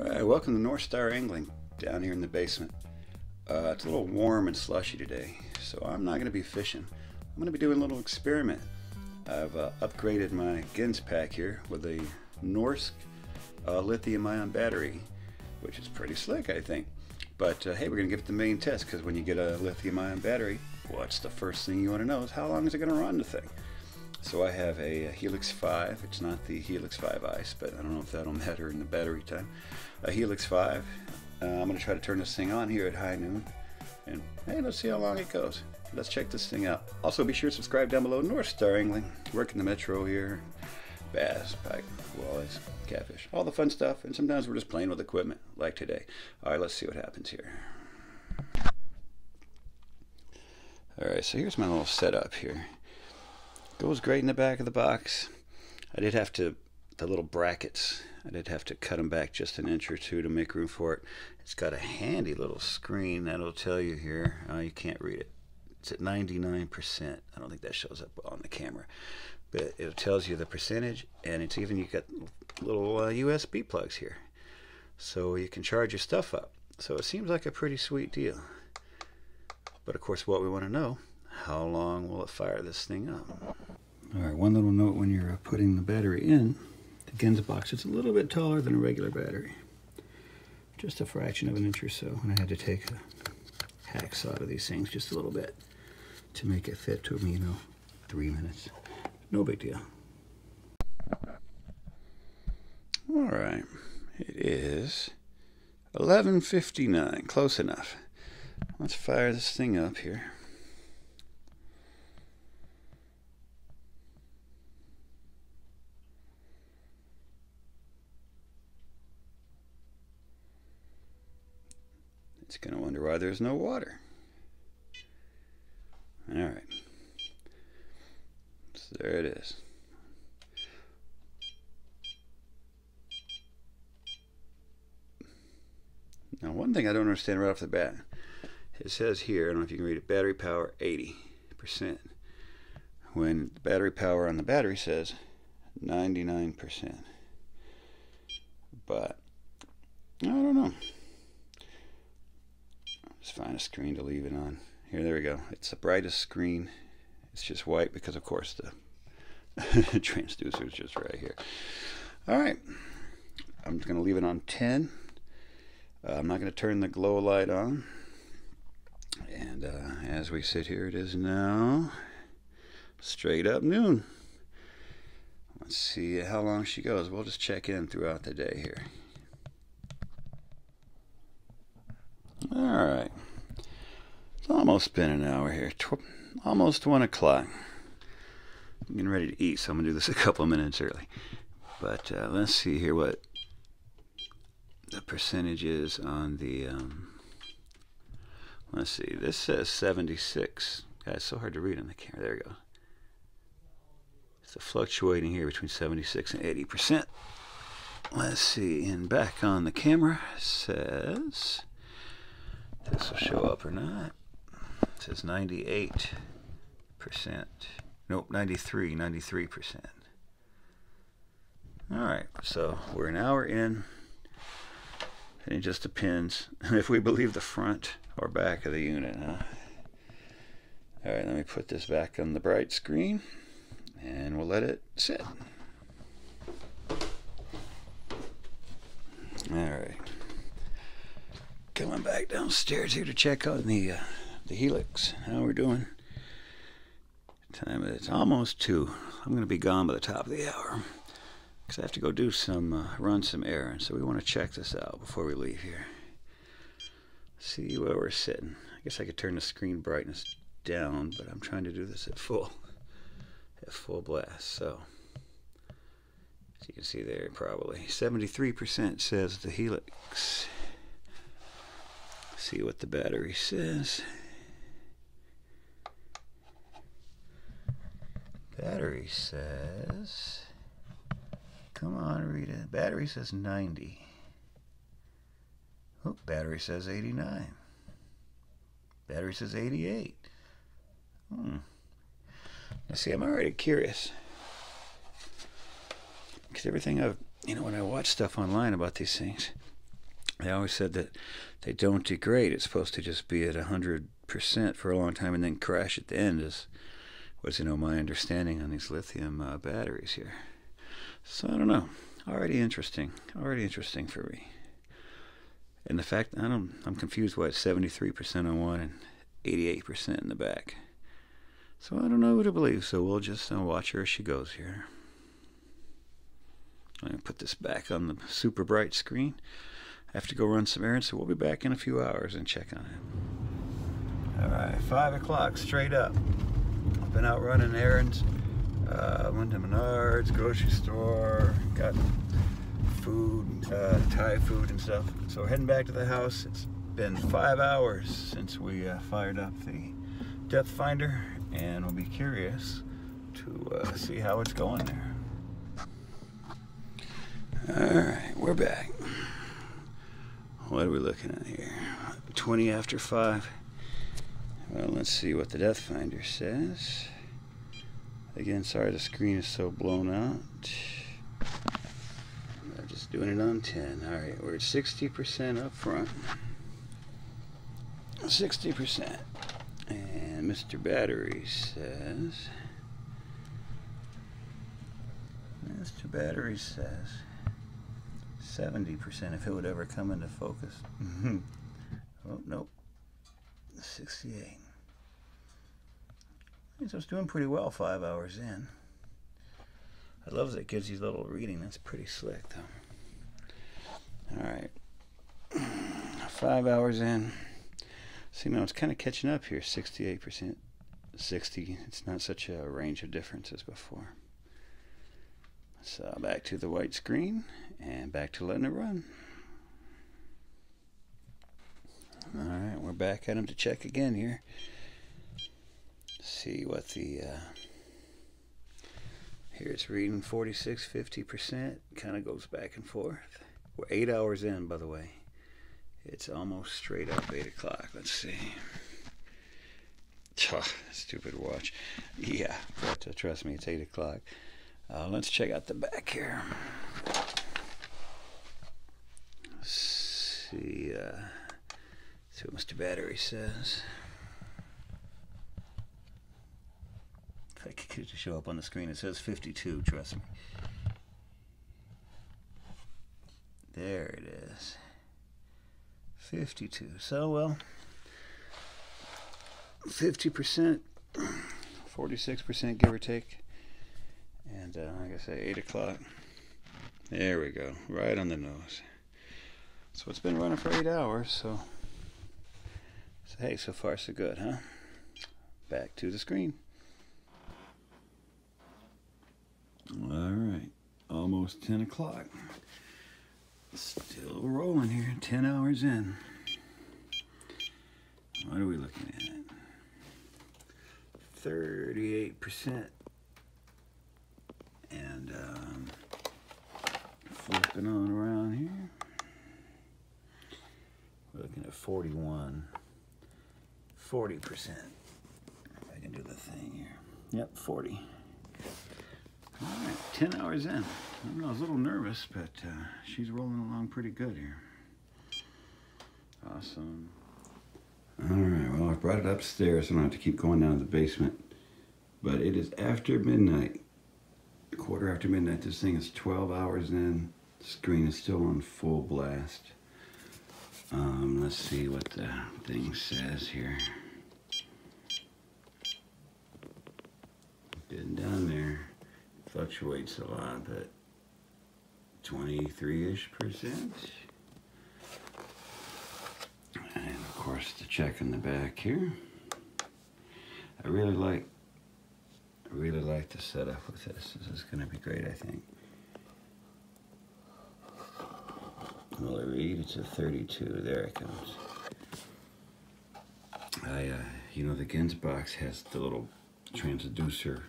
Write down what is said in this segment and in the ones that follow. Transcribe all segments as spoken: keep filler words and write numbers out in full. Alright, welcome to North Star Angling down here in the basement. Uh, it's a little warm and slushy today, so I'm not going to be fishing. I'm going to be doing a little experiment. I've uh, upgraded my Gens pack here with a Norsk uh, lithium-ion battery, which is pretty slick, I think. But uh, hey, we're going to give it the main test, because when you get a lithium-ion battery, what's the first thing you want to know is how long is it going to run the thing. So I have a Helix five, it's not the Helix five ice, but I don't know if that'll matter in the battery time. A Helix five, uh, I'm going to try to turn this thing on here at high noon, and hey, let's see how long it goes. Let's check this thing out. Also be sure to subscribe down below. North Star Angling, working the metro here, bass, pike, walleyes, catfish, all the fun stuff, and sometimes we're just playing with equipment, like today. Alright, let's see what happens here. Alright, so here's my little setup here. Goes great in the back of the box. I did have to, the little brackets, I did have to cut them back just an inch or two to make room for it. It's got a handy little screen that'll tell you here. Oh, you can't read it. It's at ninety-nine percent. I don't think that shows up on the camera. But it tells you the percentage, and it's even, you got little uh, U S B plugs here. So you can charge your stuff up. So it seems like a pretty sweet deal. But of course, what we want to know, how long will it fire this thing up? Alright, one little note when you're uh, putting the battery in, the Gens box, it's a little bit taller than a regular battery. Just a fraction of an inch or so, and I had to take a hacksaw out of these things just a little bit to make it fit. Took me, you know, three minutes. No big deal. Alright, it is eleven fifty-nine, close enough. Let's fire this thing up here. It's going to wonder why there's no water. Alright. So there it is. Now, one thing I don't understand right off the bat, it says here, I don't know if you can read it, battery power eighty percent. When the battery power on the battery says ninety-nine percent. But, I don't know. Just find a screen to leave it on. Here, there we go. It's the brightest screen. It's just white because, of course, the transducer is just right here. All right. I'm just going to leave it on ten. Uh, I'm not going to turn the glow light on. And uh, as we sit here, it is now straight up noon. Let's see how long she goes. We'll just check in throughout the day here. Alright, it's almost been an hour here, Tw almost one o'clock. I'm getting ready to eat, so I'm going to do this a couple minutes early. But uh, let's see here what the percentage is on the, um, let's see, this says seventy-six. God, it's so hard to read on the camera, there we go. It's a fluctuating here between seventy-six and eighty percent. Let's see, and back on the camera says... this will show up or not. It says ninety-eight percent. Nope, ninety-three, ninety-three percent. Alright, so we're an hour in. And it just depends if we believe the front or back of the unit, huh? Alright, let me put this back on the bright screen. And we'll let it sit. Alright. Coming back downstairs here to check on the uh, the Helix, how we're doing. Time is almost two. I'm going to be gone by the top of the hour because I have to go do some uh, run some errands. So we want to check this out before we leave here. See where we're sitting. I guess I could turn the screen brightness down, but I'm trying to do this at full at full blast. So as you can see there, probably seventy-three percent says the Helix. See what the battery says. Battery says, come on, read it. Battery says ninety. Oh, battery says eighty-nine. Battery says eighty-eight. Hmm. Now see, I'm already curious. Because everything I've, you know, when I watch stuff online about these things, they always said that they don't degrade. It's supposed to just be at one hundred percent for a long time and then crash at the end, is, was, you know, my understanding on these lithium uh, batteries here. So I don't know. Already interesting. Already interesting for me. And the fact, I don't, I'm confused why it's seventy-three percent on one and eighty-eight percent in the back. So I don't know what to believe. So we'll just uh, watch her as she goes here. I'm going to put this back on the super bright screen. I have to go run some errands, so we'll be back in a few hours and check on it. All right, five o'clock, straight up. I've been out running errands. Uh, went to Menards, grocery store, got food, uh, Thai food and stuff. So we're heading back to the house. It's been five hours since we uh, fired up the depth finder, and we'll be curious to uh, see how it's going there. Alright, we're back. What are we looking at here? twenty after five. Well, let's see what the depth finder says. Again, sorry the screen is so blown out. I'm just doing it on ten. Alright, we're at sixty percent up front. sixty percent. And Mister Battery says... Mister Battery says... seventy percent if it would ever come into focus. Mm-hmm. Oh, nope. sixty-eight. So it's doing pretty well five hours in. I love that it gives you a little reading. That's pretty slick, though. All right. Five hours in. See, now it's kind of catching up here. sixty-eight percent. sixty. It's not such a range of differences before. So back to the white screen and back to letting it run. All right, we're back at him to check again here. See what the uh, here it's reading forty-six, fifty percent. Kind of goes back and forth. We're eight hours in, by the way. It's almost straight up eight o'clock. Let's see. Stupid watch. Yeah, but uh, trust me, it's eight o'clock. Uh, let's check out the back here. Let's see, uh, see what Mister Battery says. If I could get it to show up on the screen, it says fifty-two, trust me. There it is. fifty-two. So, well, fifty percent, forty-six percent, give or take. And uh, like I said, eight o'clock. There we go. Right on the nose. So it's been running for eight hours. So, so hey, so far so good, huh? Back to the screen. All right. Almost ten o'clock. Still rolling here. ten hours in. What are we looking at? thirty-eight percent. And um, flipping on around here, we're looking at forty-one, forty percent. I can do the thing here. Yep, forty. All right, ten hours in. I don't know, I was a little nervous, but uh, she's rolling along pretty good here. Awesome. All right, well, I brought it upstairs, so I don't have to keep going down to the basement. But it is after midnight. Quarter after midnight. This thing is twelve hours in. The screen is still on full blast. Um, let's see what the thing says here. Good down there. Fluctuates a lot, but twenty-three-ish percent. And of course the check in the back here. I really like I really like the setup with this. This is going to be great, I think. Will it read? It's a thirty-two. There it comes. I, uh, you know, the Gens box has the little transducer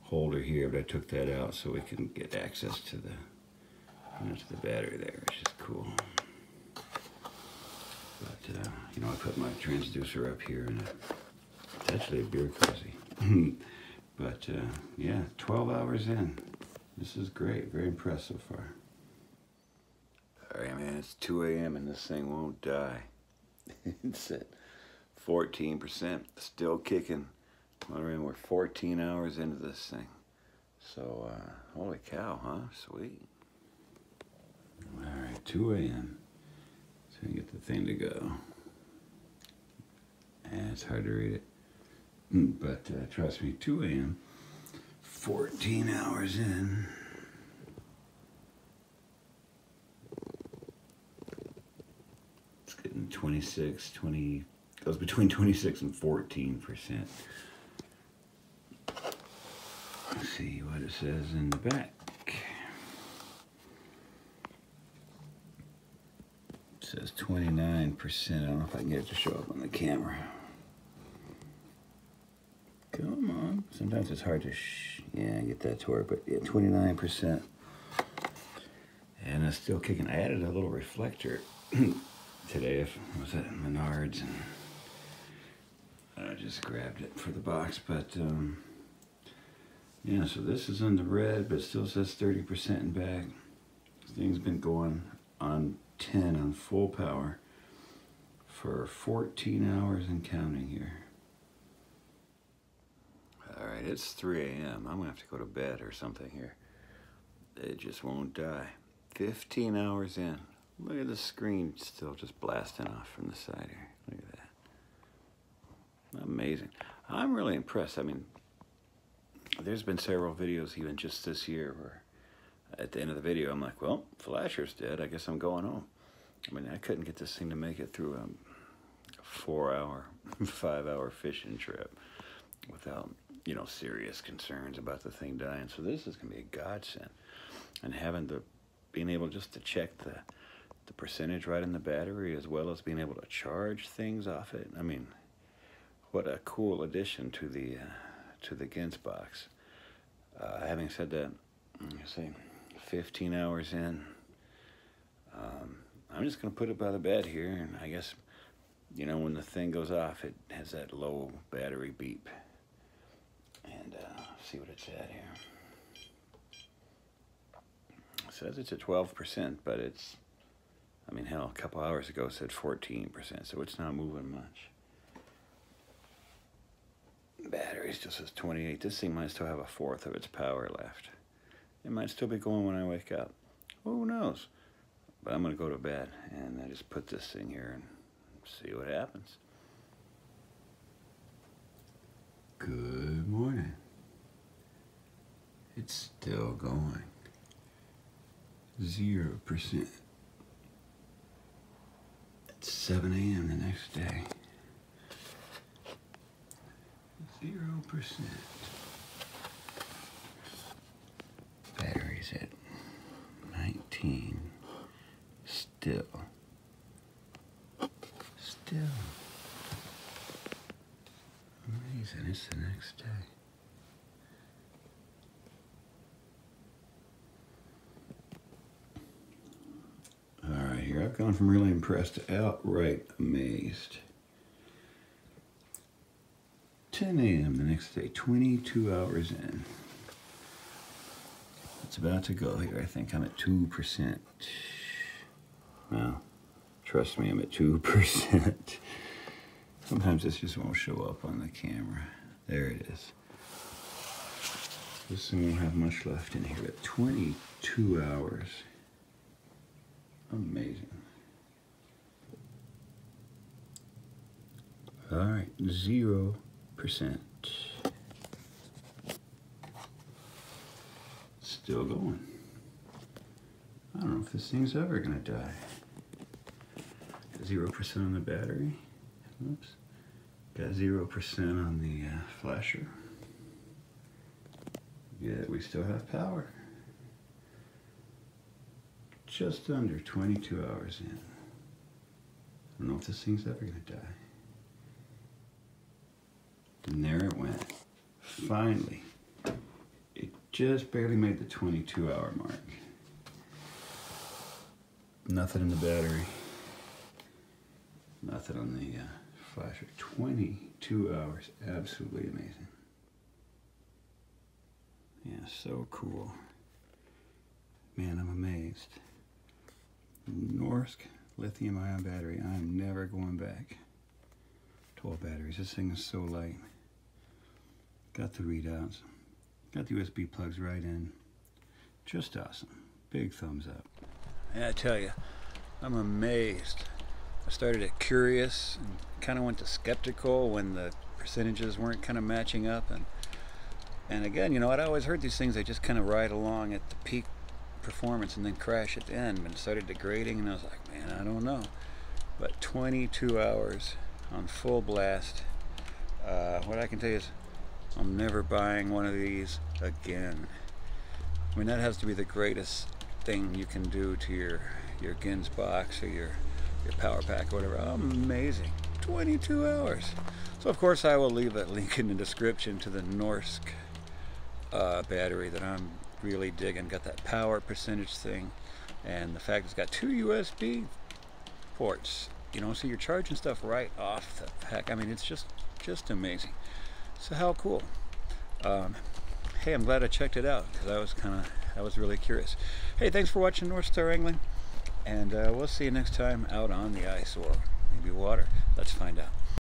holder here, but I took that out so we can get access to the, you know, to the battery there, which is cool. But uh, you know, I put my transducer up here, and it's actually a beer cozy. But, uh, yeah, twelve hours in. This is great. Very impressed so far. All right, man. it's two A M and this thing won't die. It's at fourteen percent, still kicking. We're fourteen hours into this thing. So, uh, holy cow, huh? Sweet. All right, two A M So you get the thing to go. And it's hard to read it. But uh, trust me, two A M, fourteen hours in. It's getting twenty-six, twenty, it goes between twenty-six and fourteen percent. Let's see what it says in the back. It says twenty-nine percent. I don't know if I can get it to show up on the camera. Come on. Sometimes it's hard to, sh yeah, get that to work, but yeah, twenty-nine percent. And it's still kicking. I added a little reflector today. I was at Menards and I just grabbed it for the box, but um, yeah, so this is in the red, but it still says thirty percent in back. This thing's been going on ten on full power for fourteen hours and counting here. All right, it's three A M I'm gonna have to go to bed or something here. It just won't die. fifteen hours in. Look at the screen still just blasting off from the side here. Look at that. Amazing. I'm really impressed. I mean, there's been several videos even just this year where at the end of the video I'm like, well, flasher's dead, I guess I'm going home. I mean, I couldn't get this thing to make it through a four hour five hour fishing trip without, you know, serious concerns about the thing dying. So this is gonna be a godsend, and having the being able just to check the the percentage right in the battery, as well as being able to charge things off it. I mean, what a cool addition to the uh, to the Gens box. Uh, having said that, let's see, fifteen hours in, um, I'm just gonna put it by the bed here, and I guess, you know, when the thing goes off, it has that low battery beep. And uh, see what it's at here. It says it's at twelve percent, but it's, I mean, hell, a couple hours ago it said fourteen percent, so it's not moving much. Battery still says twenty-eight. This thing might still have a fourth of its power left. It might still be going when I wake up. Who knows? But I'm gonna go to bed and I just put this thing here and see what happens. Good morning. It's still going. Zero percent. It's seven A M the next day. Zero percent. Battery's at nineteen. Still. Still. Amazing, it's the next day. Alright, here I've gone from really impressed to outright amazed. ten A M the next day, twenty-two hours in. It's about to go here. I think I'm at two percent. Well, trust me, I'm at two percent. Sometimes this just won't show up on the camera. There it is. This thing won't have much left in here, but twenty-two hours. Amazing. All right, zero. Still going. I don't know if this thing's ever gonna die. Got zero percent on the battery. Oops. Got zero percent on the uh, flasher. Yet we still have power. Just under twenty-two hours in. I don't know if this thing's ever gonna die. And there it went. Finally. It just barely made the twenty-two hour mark. Nothing in the battery. Nothing on the uh, flasher. twenty-two hours. Absolutely amazing. Yeah, so cool. Man, I'm amazed. North Norsk lithium ion battery. I'm never going back. twelve batteries. This thing is so light. Got the readouts. Got the U S B plugs right in. Just awesome. Big thumbs up. Yeah, I tell you, I'm amazed. I started at curious and kind of went to skeptical when the percentages weren't kind of matching up. And and again, you know, I'd always heard these things, they just kind of ride along at the peak performance and then crash at the end. And it started degrading, and I was like, man, I don't know. But twenty-two hours on full blast. Uh, what I can tell you is I'm never buying one of these again. I mean, that has to be the greatest thing you can do to your your Gens box or your your power pack or whatever. Amazing. twenty-two hours. So of course I will leave that link in the description to the Norsk uh, battery that I'm really digging. Got that power percentage thing, and the fact it's got two U S B ports, you know, so you're charging stuff right off the pack. I mean, it's just just amazing. So how cool. Um, hey, I'm glad I checked it out, because I was kind of I was really curious. Hey, thanks for watching North Star Angling, and uh, we'll see you next time out on the ice, or maybe water. Let's find out.